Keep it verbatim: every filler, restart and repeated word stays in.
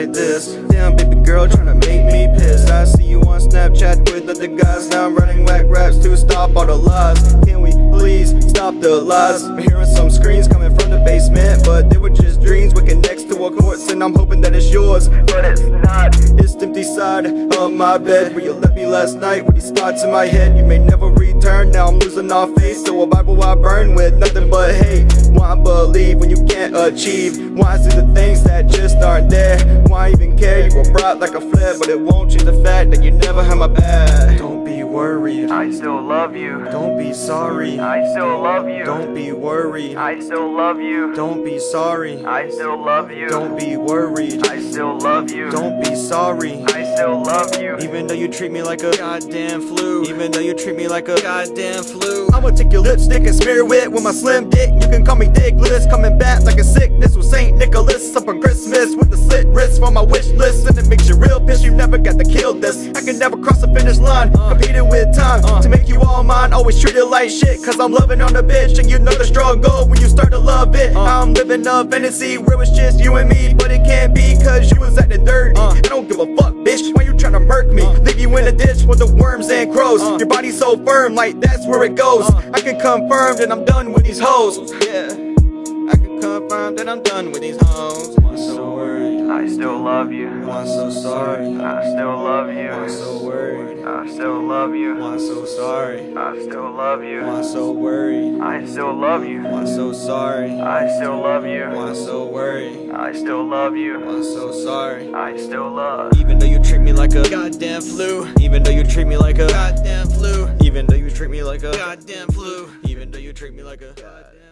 like this. Damn, baby girl tryna make me piss. I see you on Snapchat with other guys. Now I'm running whack raps to stop all the lies. Can we please stop the lies? I'm hearing some screams coming from the basement, but they were just dreams. Waking next to a corpse, and I'm hoping that it's yours, but it's not. It's the empty side of my bed where you left me last night with these thoughts in my head. You may never return. Now I'm losing all faith to a Bible I burn with nothing but hate. Why believe when you can't achieve? Why see the things that just aren't there? Why even care? You were brought like a flare, but it won't change the fact that you never had my back. Don't be worried, I still love you. Don't be sorry, I still love you. Don't be worried, I still love you. Don't be sorry, I still love you. Don't be worried, I still love you. Don't be sorry, I still love you. Even though you treat me like a goddamn flu. Even though you treat me like a goddamn flu. I'ma take your lipstick and smear it with my slim dick. You can call me dickless, coming back like a sickness with Saint Nicholas up on Christmas with the slit wrist for my wish list. And it makes you real pissed you never got to kill this. I can never cross the finish line, competing with time to make you all mine. Always treat it like shit, cause I'm loving on the bitch. And you know the struggle when you start to love it. I'm living a fantasy where it's just you and me, but it can't be cause you was acting dirty. I don't give a fuck, bitch, why you tryna murk me? Leave you in a ditch with the worms and crows. Your body's so firm, like that's where it goes. I can confirm that I'm done with these hoes. Yeah, I can confirm that I'm done with these hoes. I'm so worried, I still love you. I'm so sorry, I still love you. I'm so worried, I still love you. I'm so sorry, I still love you. I'm so worried, I still love you. I'm so sorry, I still love you. I'm so worried, I still love you. I'm so sorry, I still love. Even though you treat me like a goddamn flu. Even though you treat me like a goddamn flu. Even though you treat me like a goddamn flu. Even though you treat me like a goddamn